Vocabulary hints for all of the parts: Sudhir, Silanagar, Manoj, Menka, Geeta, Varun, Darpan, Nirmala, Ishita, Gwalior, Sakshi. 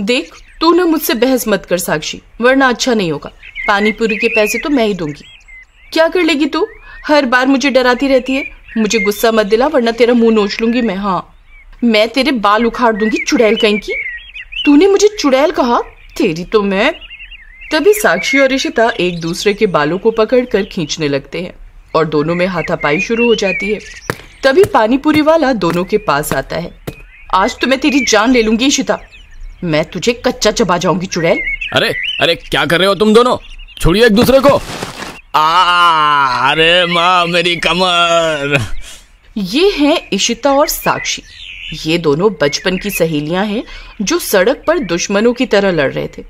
देख, तू ना मुझसे बहस मत कर साक्षी, वरना अच्छा नहीं होगा। पानी पूरी के पैसे तो मैं ही दूंगी। क्या कर लेगी तू? हर बार मुझे डराती रहती है। मुझे गुस्सा मत दिला, वरना तेरा मुंह नोच लूंगी मैं। हाँ, मैं तेरे बाल उखाड़ दूंगी, चुड़ैल कहीं की। तूने मुझे चुड़ैल कहा? तेरी तो मैं। तभी साक्षी और इशिता एक दूसरे के बालों को पकड़कर खींचने लगते हैं और दोनों में हाथापाई शुरू हो जाती है। तभी पानीपुरी वाला दोनों के पास आता है। आज तो मैं तेरी जान ले लूंगी इशिता, मैं तुझे कच्चा चबा जाऊंगी चुड़ैल। अरे अरे, क्या कर रहे हो तुम दोनों? छोड़िए एक दूसरे को। अरे माँ, मेरी कमर। ये हैं इशिता और साक्षी। ये दोनों बचपन की सहेलियां हैं जो सड़क पर दुश्मनों की तरह लड़ रहे थे।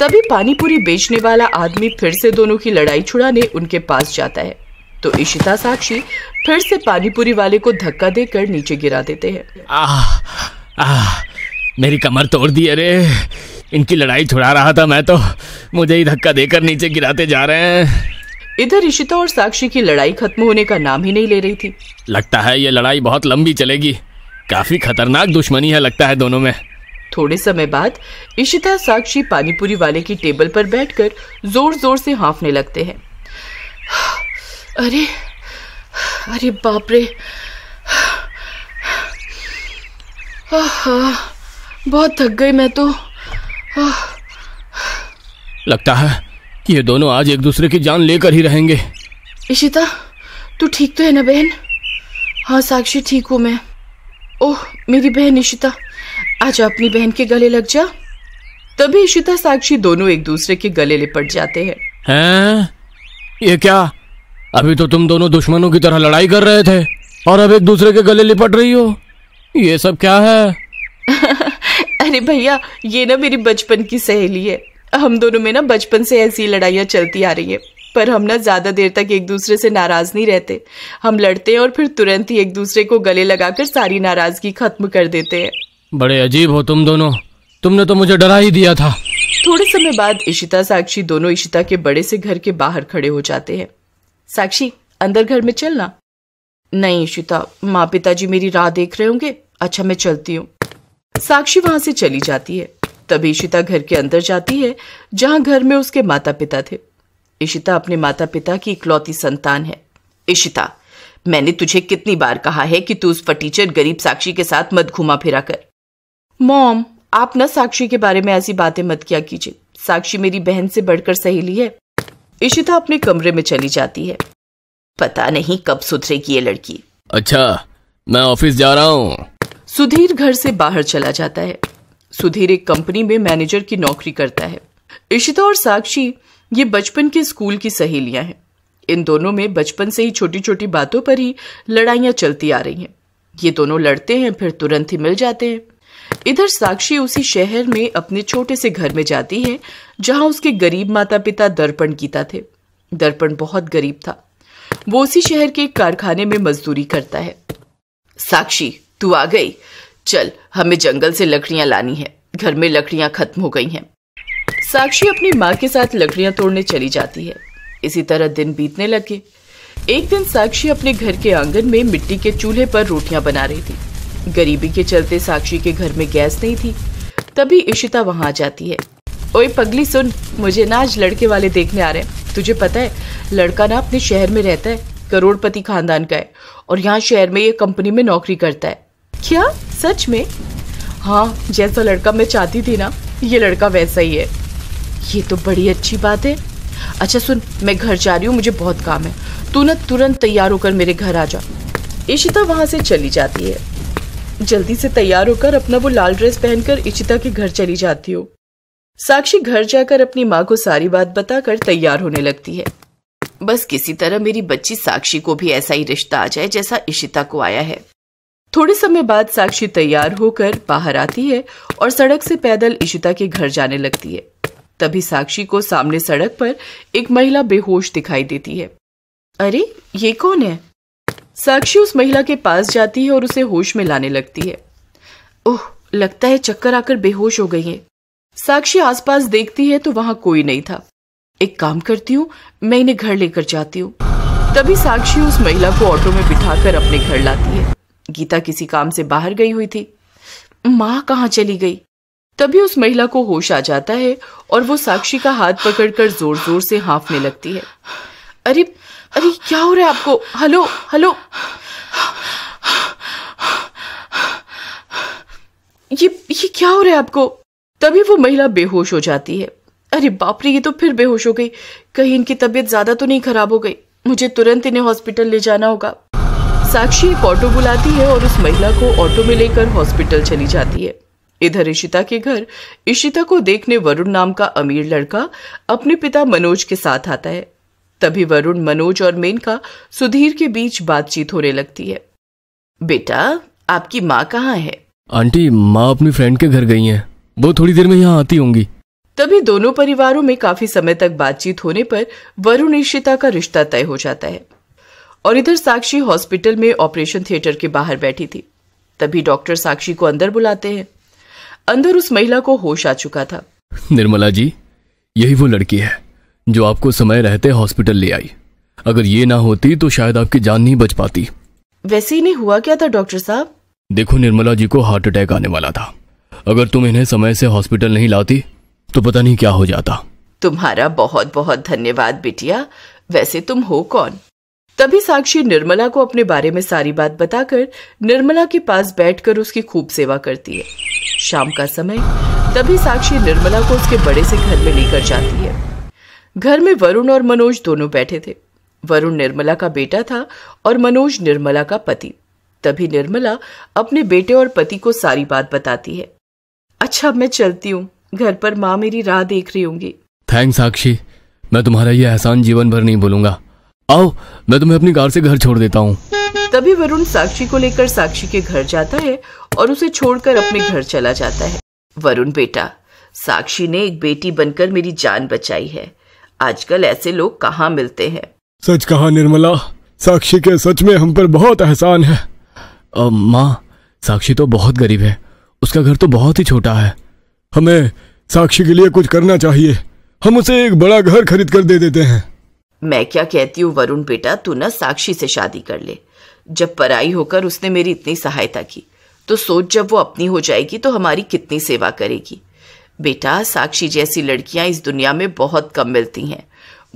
तभी पानीपुरी बेचने वाला आदमी फिर से दोनों की लड़ाई छुड़ाने उनके पास जाता है, तो इशिता साक्षी फिर से पानीपुरी वाले को धक्का देकर नीचे गिरा देते हैं। मेरी कमर तोड़ दी। अरे, इनकी लड़ाई छुड़ा रहा था मैं, तो मुझे ही धक्का देकर नीचे गिराते जा रहे हैं। इधर इशिता और साक्षी की लड़ाई खत्म होने का नाम ही नहीं ले रही थी। लगता है ये लड़ाई बहुत लंबी चलेगी। काफी खतरनाक दुश्मनी है लगता है दोनों में। थोड़े समय बाद इशिता साक्षी पानीपुरी वाले की टेबल पर बैठकर जोर जोर से हाँफने लगते हैं। अरे अरे बाप रे, बहुत थक गई मैं तो। लगता है कि ये दोनों आज एक दूसरे की जान लेकर ही रहेंगे। इशिता, तू ठीक तो है ना बहन? हाँ साक्षी, ठीक हूँ मैं। ओह मेरी बहन इशिता, आजा अपनी बहन के गले लग जा। तभी इशिता साक्षी दोनों एक दूसरे के गले लिपट जाते हैं। हैं? ये क्या? अभी तो तुम दोनों दुश्मनों की तरह लड़ाई कर रहे थे और अब एक दूसरे के गले लिपट रही हो। ये सब क्या है? अरे भैया, ये ना मेरी बचपन की सहेली है। हम दोनों में ना बचपन से ऐसी लड़ाइयाँ चलती आ रही है, पर हम ना ज्यादा देर तक एक दूसरे से नाराज नहीं रहते। हम लड़ते हैं और फिर तुरंत ही एक दूसरे को गले लगाकर सारी नाराजगी खत्म कर देते हैं। बड़े अजीब हो तुम दोनों, तुमने तो मुझे डरा ही दिया था। थोड़े समय बाद इशिता साक्षी दोनों इशिता के बड़े से घर के बाहर खड़े हो जाते हैं। साक्षी, अंदर घर में चलना। नहीं इशिता, माँ पिताजी मेरी राह देख रहे होंगे। अच्छा मैं चलती हूँ। साक्षी वहाँ से चली जाती है। तभी इशिता घर के अंदर जाती है जहाँ घर में उसके माता पिता थे। इशिता अपने माता पिता की इकलौती संतान है। इशिता, मैंने तुझे कितनी बार कहा है कि तू उस फटीचर गरीब साक्षी के साथ मत घुमा फिरा कर। मॉम, आप ना साक्षी के बारे में ऐसी बातें मत किया कीजिए। साक्षी मेरी बहन से बढ़कर सहेली है। इशिता अपने कमरे में चली जाती है। पता नहीं कब सुधरेगी ये लड़की। अच्छा, मैं ऑफिस जा रहा हूँ। सुधीर घर से बाहर चला जाता है। सुधीर एक कंपनी में मैनेजर की नौकरी करता है। इशिता और साक्षी ये बचपन के स्कूल की सहेलियां हैं। इन दोनों में बचपन से ही छोटी छोटी बातों पर ही लड़ाइयां चलती आ रही हैं। ये दोनों लड़ते हैं फिर तुरंत ही मिल जाते हैं। इधर साक्षी उसी शहर में अपने छोटे से घर में जाती है जहां उसके गरीब माता पिता दर्पण गीता थे। दर्पण बहुत गरीब था। वो उसी शहर के एक कारखाने में मजदूरी करता है। साक्षी, तू आ गई? चल, हमें जंगल से लकड़ियां लानी है। घर में लकड़ियां खत्म हो गई हैं। साक्षी अपनी माँ के साथ लकड़ियां तोड़ने चली जाती है। इसी तरह दिन बीतने लगे। एक दिन साक्षी अपने घर के आंगन में मिट्टी के चूल्हे पर रोटियां बना रही थी। गरीबी के चलते साक्षी के घर में गैस नहीं थी। तभी इशिता वहां आ जाती है। ओए पगली सुन, मुझे ना आज लड़के वाले देखने आ रहे हैं। तुझे पता है, लड़का ना अपने शहर में रहता है, करोड़पति खानदान का है और यहाँ शहर में ये कंपनी में नौकरी करता है। क्या सच में? हाँ, जैसा लड़का मैं चाहती थी ना, ये लड़का वैसा ही है। ये तो बड़ी अच्छी बात है। अच्छा सुन, मैं घर जा रही हूँ, मुझे बहुत काम है। तू ना तुरंत तैयार होकर मेरे घर आ जा। इशिता वहाँ से चली जाती है। जल्दी से तैयार होकर अपना वो लाल ड्रेस पहनकर इशिता के घर चली जाती हो। साक्षी घर जाकर अपनी माँ को सारी बात बताकर तैयार होने लगती है। बस किसी तरह मेरी बच्ची साक्षी को भी ऐसा ही रिश्ता आ जाए जैसा इशिता को आया है। थोड़े समय बाद साक्षी तैयार होकर बाहर आती है और सड़क से पैदल इशिता के घर जाने लगती है। तभी साक्षी को सामने सड़क पर एक महिला बेहोश दिखाई देती है। अरे, ये कौन है? साक्षी उस महिला के पास जाती है और उसे होश में लाने लगती है। ओह, लगता है चक्कर आकर बेहोश हो गई है। साक्षी आसपास देखती है तो वहां कोई नहीं था। एक काम करती हूँ, मैं इन्हें घर लेकर जाती हूँ। तभी साक्षी उस महिला को ऑटो में बिठाकर अपने घर लाती है। गीता किसी काम से बाहर गई हुई थी। माँ कहाँ चली गई? तभी उस महिला को होश आ जाता है और वो साक्षी का हाथ पकड़कर जोर जोर से हाँफने लगती है। अरे अरे क्या हो रहा है आपको? हेलो हेलो, ये क्या हो रहा है आपको? तभी वो महिला बेहोश हो जाती है। अरे बाप रे, ये तो फिर बेहोश हो गई। कहीं इनकी तबीयत ज्यादा तो नहीं खराब हो गई? मुझे तुरंत इन्हें हॉस्पिटल ले जाना होगा। साक्षी एक ऑटो बुलाती है और उस महिला को ऑटो में लेकर हॉस्पिटल चली जाती है। इधर इशिता के घर इशिता को देखने वरुण नाम का अमीर लड़का अपने पिता मनोज के साथ आता है। तभी वरुण, मनोज और मेनका सुधीर के बीच बातचीत होने लगती है। बेटा, आपकी माँ कहाँ है? आंटी, माँ अपनी फ्रेंड के घर गई हैं। वो थोड़ी देर में यहाँ आती होंगी। तभी दोनों परिवारों में काफी समय तक बातचीत होने पर वरुण इशिता का रिश्ता तय हो जाता है। और इधर साक्षी हॉस्पिटल में ऑपरेशन थिएटर के बाहर बैठी थी। तभी डॉक्टर साक्षी को अंदर बुलाते हैं। अंदर उस महिला को होश आ चुका था। निर्मला जी, यही वो लड़की है जो आपको समय रहते हॉस्पिटल ले आई। अगर ये ना होती तो शायद आपकी जान नहीं बच पाती। वैसे इन्हें हुआ क्या था डॉक्टर साहब? देखो निर्मला जी को हार्ट अटैक आने वाला था। अगर तुम इन्हें समय से हॉस्पिटल नहीं लाती तो पता नहीं क्या हो जाता। तुम्हारा बहुत बहुत धन्यवाद बेटिया। वैसे तुम हो कौन? तभी साक्षी निर्मला को अपने बारे में सारी बात बताकर निर्मला के पास बैठकर उसकी खूब सेवा करती है। शाम का समय, तभी साक्षी निर्मला को उसके बड़े से घर में लेकर जाती है। घर में वरुण और मनोज दोनों बैठे थे। वरुण निर्मला का बेटा था और मनोज निर्मला का पति। तभी निर्मला अपने बेटे और पति को सारी बात बताती है। अच्छा, मैं चलती हूँ, घर पर माँ मेरी राह देख रही होंगी। थैंक्स साक्षी, मैं तुम्हारा यह एहसान जीवन भर नहीं भूलूंगा। आओ, मैं तुम्हें अपनी कार से घर छोड़ देता हूँ। तभी वरुण साक्षी को लेकर साक्षी के घर जाता है और उसे छोड़कर अपने घर चला जाता है। वरुण बेटा, साक्षी ने एक बेटी बनकर मेरी जान बचाई है। आजकल ऐसे लोग कहाँ मिलते हैं। सच कहा निर्मला, साक्षी के सच में हम पर बहुत एहसान है। माँ, साक्षी तो बहुत गरीब है, उसका घर तो बहुत ही छोटा है। हमें साक्षी के लिए कुछ करना चाहिए। हम उसे एक बड़ा घर खरीद कर दे देते हैं। मैं क्या कहती हूँ वरुण बेटा, तू ना साक्षी से शादी कर ले। जब पराई होकर उसने मेरी इतनी सहायता की, तो सोच जब वो अपनी हो जाएगी तो हमारी कितनी सेवा करेगी। बेटा, साक्षी जैसी लड़कियां इस दुनिया में बहुत कम मिलती हैं।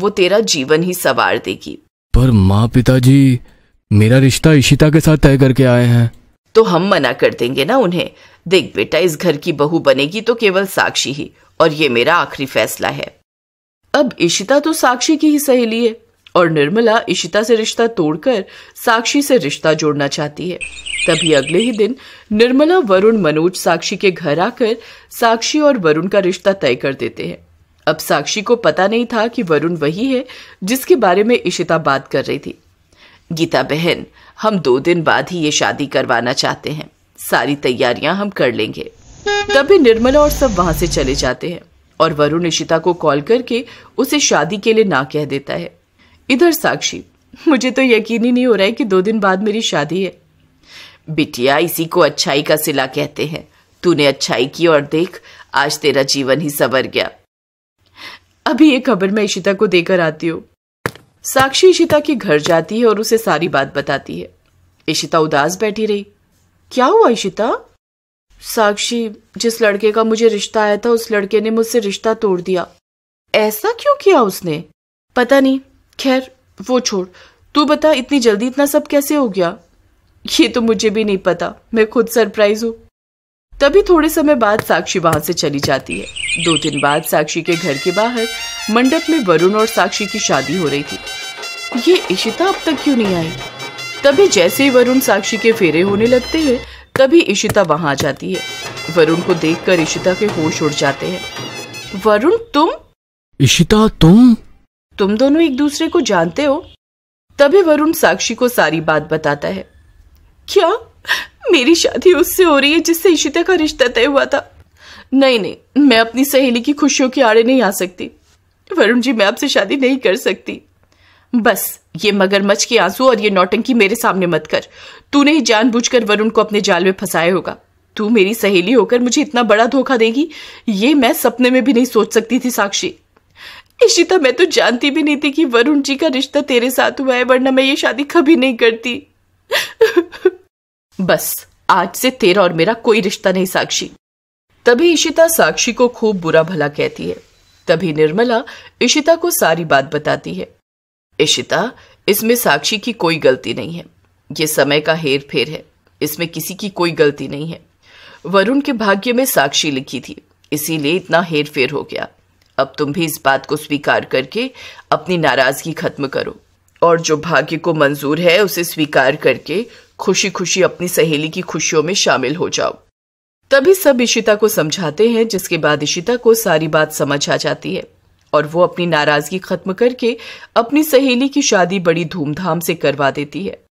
वो तेरा जीवन ही सवार देगी। पर माँ, पिताजी मेरा रिश्ता इशिता के साथ तय करके आए हैं। तो हम मना कर देंगे ना उन्हें? देख बेटा, इस घर की बहू बनेगी तो केवल साक्षी ही, और ये मेरा आखिरी फैसला है। अब इशिता तो साक्षी की ही सहेली है और निर्मला इशिता से रिश्ता तोड़कर साक्षी से रिश्ता जोड़ना चाहती है। तभी अगले ही दिन निर्मला, वरुण, मनोज साक्षी के घर आकर साक्षी और वरुण का रिश्ता तय कर देते हैं। अब साक्षी को पता नहीं था कि वरुण वही है जिसके बारे में इशिता बात कर रही थी। गीता बहन, हम 2 दिन बाद ही ये शादी करवाना चाहते हैं। सारी तैयारियां हम कर लेंगे। तभी निर्मला और सब वहां से चले जाते हैं और वरुण इशिता को कॉल करके उसे शादी के लिए ना कह देता है। इधर साक्षी, मुझे तो यकीन ही नहीं हो रहा है कि 2 दिन बाद मेरी शादी है। बिटिया, इसी को अच्छाई का सिला कहते हैं। तूने अच्छाई की और देख, आज तेरा जीवन ही संवर गया। अभी ये खबर मैं इशिता को देकर आती हूँ। साक्षी इशिता के घर जाती है और उसे सारी बात बताती है। इशिता उदास बैठी रही। क्या हुआ इशिता? साक्षी, जिस लड़के का मुझे रिश्ता आया था, उस लड़के ने मुझसे रिश्ता तोड़ दिया। ऐसा क्यों किया उसने? पता नहीं, खैर वो छोड़, तू बता इतनी जल्दी इतना सब कैसे हो गया? ये तो मुझे भी नहीं पता, मैं खुद सरप्राइज हूँ। तभी थोड़े समय बाद साक्षी वहां से चली जाती है। 2 दिन बाद साक्षी के घर के बाहर मंडप में वरुण और साक्षी की शादी हो रही थी। ये इशिता अब तक क्यों नहीं आई? तभी जैसे ही वरुण साक्षी के फेरे होने लगते हैं, तभी इशिता वहां आ जाती है। वरुण को देखकर इशिता के होश उड़ जाते हैं। वरुण, तुम? इशिता, तुम दोनों एक दूसरे को जानते हो? तभी वरुण साक्षी को सारी बात बताता है। क्या मेरी शादी उससे हो रही है जिससे इशिता का रिश्ता तय हुआ था? नहीं, मैं अपनी सहेली की खुशियों के आड़े नहीं आ सकती। वरुण जी, मैं आपसे शादी नहीं कर सकती। बस ये मगरमच्छ के आंसू और ये नौटंकी मेरे सामने मत कर। तूने ही जानबूझकर वरुण को अपने जाल में फंसाया होगा। तू मेरी सहेली होकर मुझे इतना बड़ा धोखा देगी, ये मैं सपने में भी नहीं सोच सकती थी साक्षी। इशिता, मैं तो जानती भी नहीं थी कि वरुण जी का रिश्ता तेरे साथ हुआ है, वरना मैं ये शादी कभी नहीं करती। बस आज से तेरा और मेरा कोई रिश्ता नहीं साक्षी। तभी इशिता साक्षी को खूब बुरा भला कहती है। तभी निर्मला इशिता को सारी बात बताती है। इशिता, इसमें साक्षी की कोई गलती नहीं है। ये समय का हेर फेर है, इसमें किसी की कोई गलती नहीं है। वरुण के भाग्य में साक्षी लिखी थी, इसीलिए इतना हेर फेर हो गया। अब तुम भी इस बात को स्वीकार करके अपनी नाराजगी खत्म करो और जो भाग्य को मंजूर है उसे स्वीकार करके खुशी खुशी अपनी सहेली की खुशियों में शामिल हो जाओ। तभी सब इशिता को समझाते हैं, जिसके बाद इशिता को सारी बात समझ आ जाती है और वो अपनी नाराजगी खत्म करके अपनी सहेली की शादी बड़ी धूमधाम से करवा देती है।